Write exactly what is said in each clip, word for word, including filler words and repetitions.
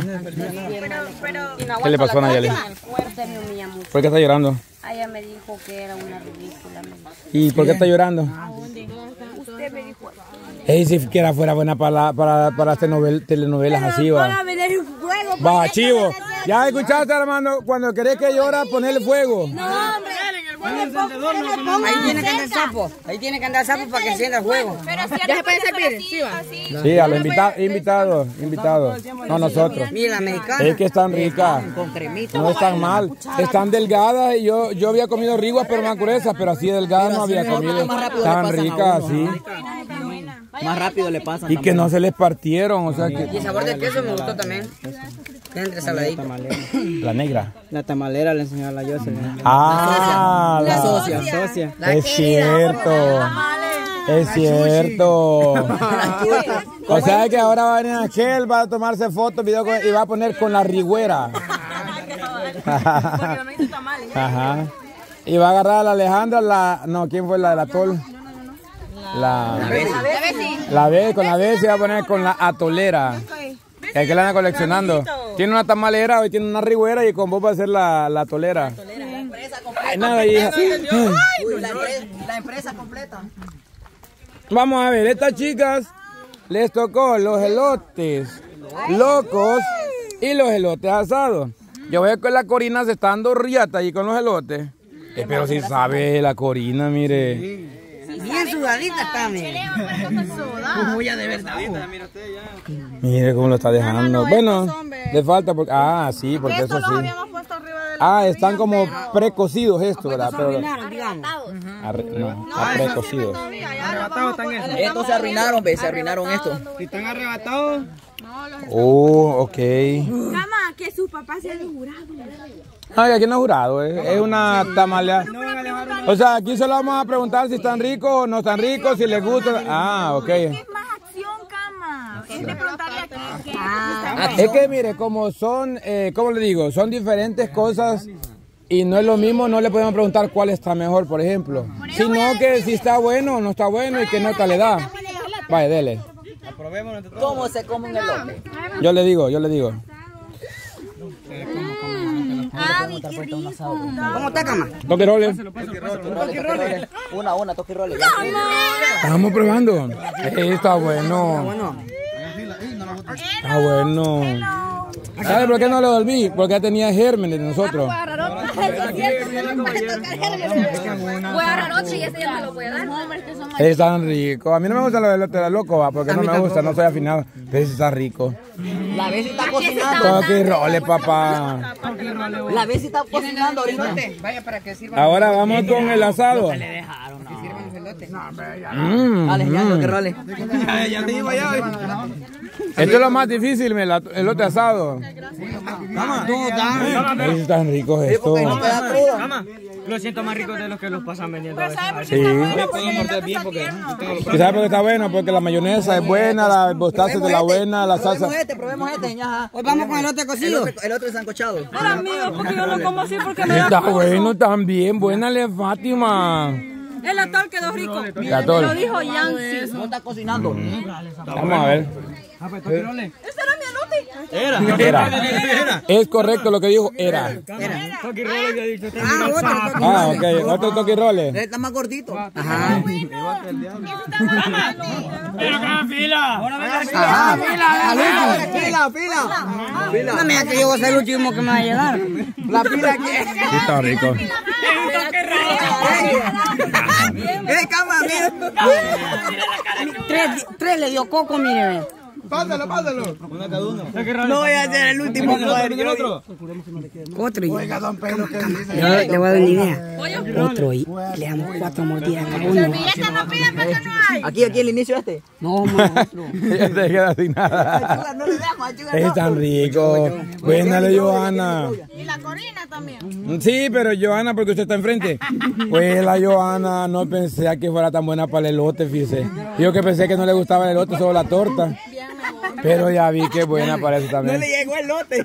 Pero, pero, ¿qué le pasó a Nayeli? ¿Por qué está llorando? Ella me dijo que era una ridícula. ¿Y por qué está llorando? Usted me dijo. Ey, si siquiera fuera buena para, para, para hacer novel, telenovelas así, va. Va, chivo. Ya escuchaste, hermano, cuando querés que llora, ponele fuego. No, hombre. Ahí tiene que andar sapo, ahí tiene que andar sapo para que encienda el juego. Ya se puede servir, sí, va. Sí, a los invitados, invitados, invitados, no nosotros. Mira, mexicana. Es que están ricas, no están mal, están delgadas. Yo, yo había comido riguas, pero más gruesas, pero así delgadas no había comido. Están ricas, así. Más rápido le pasan. Y que no se les partieron, o sea que... Y el sabor de queso me gustó también. Entre saladito. La negra. La tamalera le enseñó a la Jocelyn. Ah, la socia. La socia. Es cierto. Es cierto. O sea que ahora va a venir Angel, va a tomarse fotos, video y va a poner con la rigüera. Ajá. Y va a agarrar a la Alejandra, la... No, ¿quién fue la de la Tol? La, la Bessy. La Bessy, con la Bessy va a poner con la atolera. El que la anda coleccionando. Tiene una tamalera, hoy tiene una rigüera y con vos va a ser la, la atolera. Ay, nada, hija. La empresa completa. Vamos a ver, estas chicas les tocó los elotes locos y los elotes asados. Yo veo que la Corina se está dando riata ahí con los elotes. Eh, pero si sabe la Corina, mire. Bien sudadita también. Como ya de verdad. Mire cómo lo está dejando. Bueno, le falta porque... Ah, sí, porque eso sí. Ah, están como precocidos estos, ¿verdad? Pero... No, precocidos. Estos se arruinaron, ¿ves? Se arruinaron estos. Si están arrebatados... Oh, ok. Cama, que su papá se ha jurado. No, aquí no ha jurado, es una tamalea. O sea, aquí solo vamos a preguntar si están ricos o no están ricos, si les gusta. Ah, ok. Es más acción, Cama. Es de preguntarle a qué. Ah, es que mire, como son, eh, ¿cómo le digo? Son diferentes cosas y no es lo mismo, no le podemos preguntar cuál está mejor, por ejemplo. Sino que si está bueno o no está bueno y qué nota le da. Vaya, dele. ¿Cómo se come un elote? Yo le digo, yo le digo. Ay, qué rico. ¿Cómo está, Cama? Toque roles. Una, una, toque roles. Estamos probando. Está bueno. Está bueno. ¿Sabes por qué no lo dormí? Porque tenía germen de nosotros. Es tan rico. A mí no me gustan los elotes locos, porque no me gusta, no soy afinado. Pero ese está rico. La Bessy está cocinando. Toque roles, papá. La Bessy está cocinando ahorita. Ahora vamos con el asado. Esto es lo más difícil, el elote asado. Es tan rico esto. Lo siento más rico de los que los pasan vendiendo. Sí. ¿Y sabes por qué está bueno? Porque la mayonesa es buena, la bostaza de la buena, la salsa. Probemos este, probemos este, ñaja. Hoy vamos con el otro cocido. El otro sancochado. Para mí, porque yo lo como así porque me da. Está bueno también, buena le Fátima. El atol quedó rico. Me lo dijo Yancy. ¿Cómo está cocinando? Vamos a ver. ¿Ese era mi elote? Era. Era. Es correcto lo que dijo. Era. Era. Toki roles ya dicho. Ah, otro toki roles. Ah, okay. Otro toki roles. Está más gordito. Ajá. Pero gran fila. Ahora fila. Fila, fila. Fila. No me digas que yo voy a ser el último que me va a llegar. La fila que es. Está rico. ¡Eh, Cama! Tres, tres le dio coco, mire. Pásalo, pásalo. No voy a ser el último que va a venir otro. Otro y. Oiga, don Pedro, ¿qué dice? Le voy a dar una idea. Otro y. Le damos cuatro mordidas a cada uno. Aquí, aquí, el inicio este. No, monstruo. Ya se queda sin nada. Es tan rico. Buénale, Johana. Y la Corina también. Sí, pero Johana, porque usted está enfrente. Pues la Johana, no pensé que fuera tan buena para el elote, fíjese. Yo que pensé que no le gustaba el elote, solo la torta. Pero ya vi que buena para eso también. No le llegó el lote.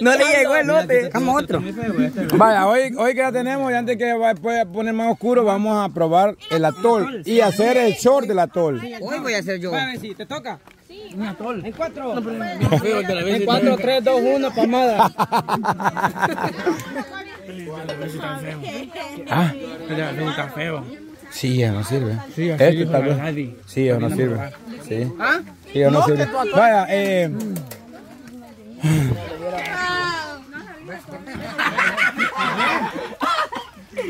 No le llegó el lote. Vamos otro. Vaya, hoy, hoy que ya tenemos, y antes que pueda poner más oscuro, vamos a probar el atol y hacer el short del atol. Hoy voy a hacer yo. Te toca. Sí. Un atol. En cuatro. No, pero... En cuatro, tres, dos, uno, palmada. Ah, está feo. Sí, ya no sirve. Sí, este tal vez. Nadie. Sí, ya no sirve. Sí. ¿Ah? Sí, ya no, no sirve. Vaya, eh.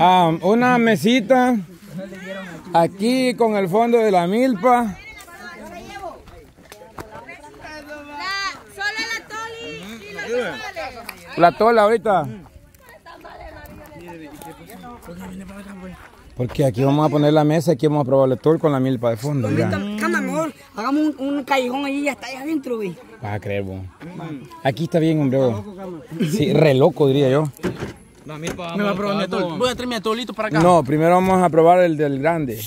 Ah, una mesita aquí con el fondo de la milpa. La tola ahorita. Porque aquí vamos a poner la mesa, aquí vamos a probar el tour con la milpa de fondo. Ya. Cama, mejor hagamos un, un callejón allí y ya está allá adentro, güey. Vas a creer, vos. Aquí está bien, hombre. Sí, re loco, diría yo. No, me va a probar mi atol. Voy a traer mi atolito para acá. No, primero vamos a probar el del grande.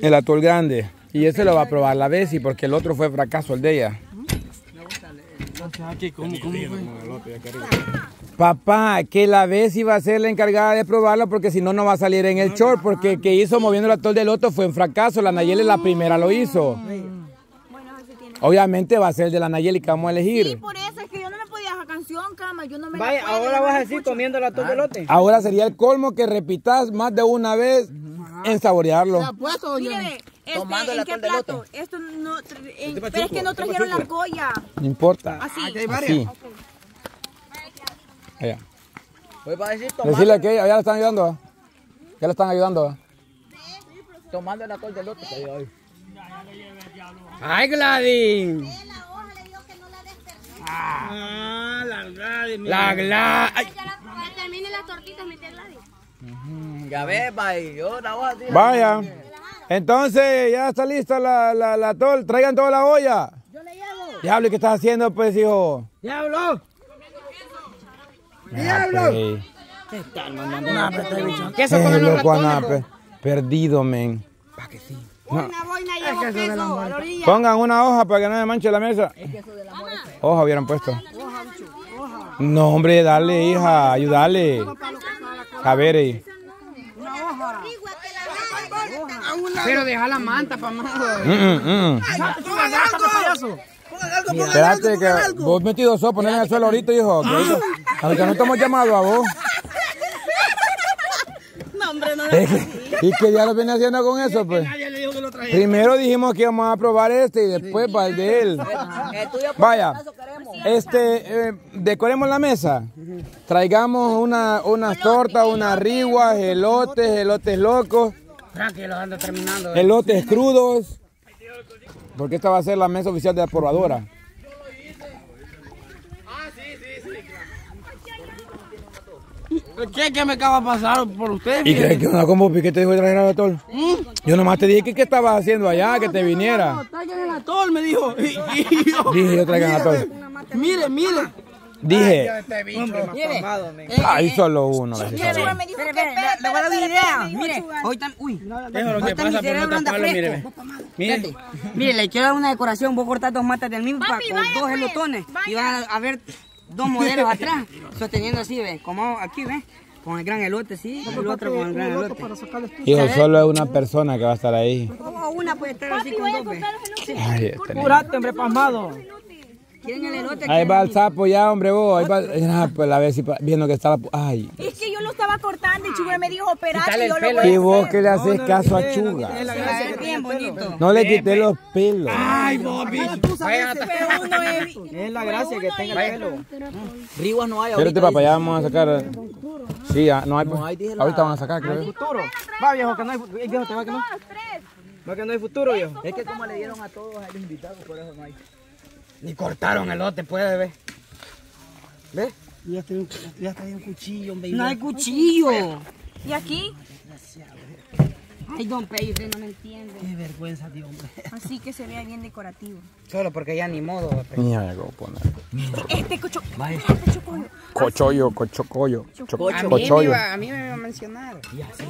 El atol grande. Y ese lo va a probar la Bessy porque el otro fue fracaso, el de ella. ¿Cómo, cómo fue? Papá, que la Bessy va a ser la encargada de probarlo porque si no, no va a salir en el short. Porque el que hizo moviendo el atol del otro fue un fracaso. La Nayeli la primera lo hizo. Obviamente va a ser el de la Nayeli que vamos a elegir. Sí, por eso es que yo no le podía dejar canción, cama. Yo no me Vaya, puedo, ahora no vas a decir comiendo el atol de elote. Ahora sería el colmo que repitas más de una vez en saborearlo. ¿La puesto, Mire, este, tomando el atol de elote. Esto no, en, pero es que no trajeron la argolla. No importa. Así. Aquí hay varias. Así. Okay. Allá. Pues va a decir tomando. Decirle que allá le están ayudando. ¿Qué le están ayudando? Tomando el atol de elote. ¡Ay, Gladys! La hoja le digo que no la desperdicie. Ah, la Gladys. La Gladys. Termine las tortitas, mete Gladys. Ya ves, yo la hoja. Vaya. Entonces, ya está lista la, la, la tol. Traigan toda la olla. Yo le llevo. Diablo, ¿qué estás haciendo, pues, hijo? Diablo. Diablo. ¿Qué están mandando? Queso con el ratón. Perdido, men. Pa' que sí. No. Una boina llevo es que queso, la a la orilla. Pongan una hoja para que no me manche la mesa. Es que eso de la hoja hubieran puesto. Hoja, hoja. No, hombre, dale, hija, ayúdale. A ver, ahí. Una hoja. Pero deja la manta, pa' más. Espérate, que vos metido sos, ponés en el suelo ahorita, hijo. Ahorita no estamos llamados a vos. No, hombre, no. ¿Y qué ya lo viene haciendo con eso, pues? Primero dijimos que íbamos a probar este y después sí. Va el de él. Vaya, este, eh, decoremos la mesa. Traigamos unas una tortas, unas riguas, elotes, elotes locos. Elotes crudos. Porque esta va a ser la mesa oficial de la probadora. ¿Qué, ¿Qué me acaba de pasar por usted? ¿Y crees que una combo piquete dijo que traer el atol? ¿Mm? Yo nomás te dije que qué estabas haciendo allá, no, que te viniera. No, no, traigan el atol, me dijo. Y, y yo, dije yo traigan el atol. Mire, mire. Dije. Ay, este bicho, hombre, tomado, eh, ahí eh, solo uno. Mire, mire, le voy a dar idea. Mire, hoy tan, uy. Déjalo que pasa por no taparlo, mire. Mire, mire, le quiero dar una decoración. Voy a cortar dos matas del mismo paco, dos elotones. Y van a ver... Dos modelos atrás, sosteniendo así, ¿ves? Como aquí, ¿ves? Con el gran elote, sí, el otro con el gran elote. Hijo, solo es una persona que va a estar ahí. O una puede estar así con dos, ¿ves? Ay, curate, hombre, pasmado. ¿Quieren el elote? Ahí va el sapo ya, hombre, vos. Ahí va, pues la Bessy viendo que estaba... Ay. Es que yo lo estaba cortando y Chuga me dijo operate y yo lo voy a... ¿Y vos que le haces caso a Chuga? No le quité los pelos. Ay, Bobby. Es la gracia que tenga el pelo. Riguas no hay ahorita. Espérate, papá, ya vamos a sacar... Sí, no hay... Ahorita van a sacar, creo. Va, viejo, que no hay... Viejo, te va que no. No, que no hay futuro, viejo. Es que como le dieron a todos a los invitados, por eso no hay... Ni cortaron el elote, puede ver. ¿Ves? Ya está un, un cuchillo, hombre. No hay cuchillo. ¿Y aquí? Ay, don Pedro, usted no me entiende. Qué vergüenza, Dios, hombre. Así que se vea bien decorativo. Solo porque ya ni modo. Mira, voy a poner. Este cocho... Este chocollo. Cochoyo, cochocoyo. Cochoyo. A mí me iba a mencionar. Ya, sí.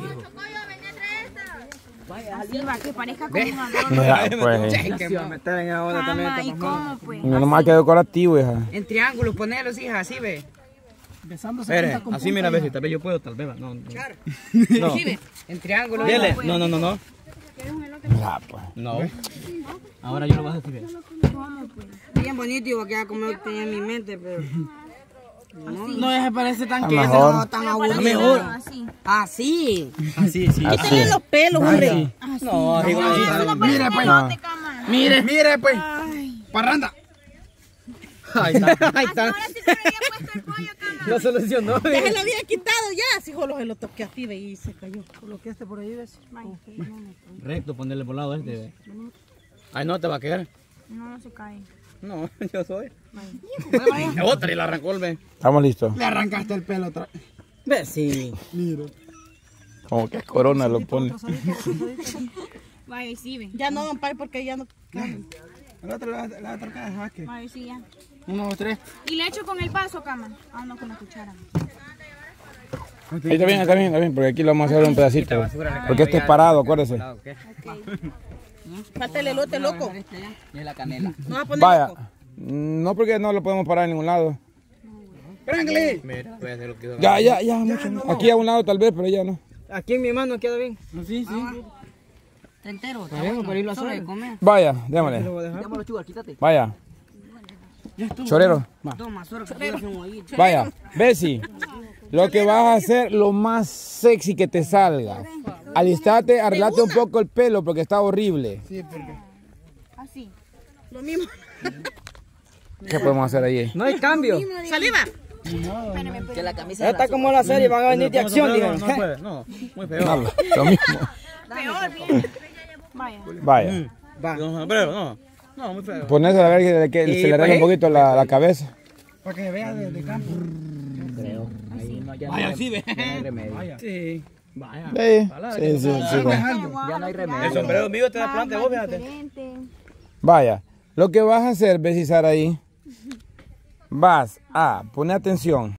Arriba, que parezca como una dona. Pues, eh. Que me meten en la onda también. Ay, ¿cómo, pues? No nomás que decorativo, hija. En triángulos, ponelos, hija, así ve. Besándose Pere, con así mira, a ver si tal vez yo puedo, tal vez. No, no. Claro. No. En triángulos. No, no, no, no. ¿Quieres un elote? Nah, pues. No. ¿Ves? Ahora yo lo voy a decir. Bien bonito y voy a quedar como lo tenía en mi mente, pero... No, no se parece tan que no, tan agudo. Mejor. Así. Así. Así, sí. Quítale los pelos, hombre. Así. No, igual. Mire, pues. Mire, mire, pues. Parranda. Ahí está. Ahí está. Ahora sí me había puesto el pollo, cámara. Lo solucionó. Ya se lo había quitado ya. Si jolo se lo toqué así y se cayó. Coloqueaste por ahí, ves. Recto, ponerle volado este. Ay, no, te va a quedar. No, no se cae. No, yo soy. Otra y la arrancó el ve. Estamos listos. Le arrancaste el pelo otra vez. Ve, sí. Mira. Como que Corona lo pone. Vaya, y sí, ven. Ya no, don Pai, porque ya no. La otra, la otra caja, ¿sabes qué? Vaya, sí, ya. Uno, dos, tres. Y le echo con el vaso, cama. Ah, no, con la cuchara. Ahí está bien, está bien, está bien, porque aquí lo vamos a hacer un pedacito. Porque este es parado, acuérdese. Falta el elote loco. Y la canela. No va a poner. Vaya. No, porque no lo podemos parar en ningún lado. ¡Crangle! Mira, voy a hacer lo que ya, ya, ya, mucho. Ya, no, no. Aquí a un lado tal vez, pero ya no. Aquí en mi mano queda bien. No, sí, sí. Ah, entero. Bueno, para irlo a sobre, comer. Vaya, déjame. Déjame, chugar, quítate. Vaya. Chorero. Toma, chorero. Vaya, Bessy. Lo que vas a hacer, lo más sexy que te salga. Alistate, arreglate un poco el pelo porque está horrible. Sí, porque... Así. Lo mismo. ¿Qué podemos hacer allí? No hay cambio. ¡Saliva! No, no. Que la camisa está como la serie, van a venir de acción, digan. No, no puede, no. Muy peor. No, lo mismo. Peor, vaya. Vaya. Va. No, pero no. No, muy peor. Ponerse a ver que se le arregle un poquito la, la cabeza. Para que vea de, de campo. Creo. Ahí no, ya vaya, no hay, sí, ve. No hay remedio. Vaya. Sí. Vaya. Sí, palabra, sí, sí, sí, sí. Ya no hay remedio. El sombrero mío te da planta, vos, fíjate. Vaya. Lo que vas a hacer, Bessy, ahí. Vas a poner atención.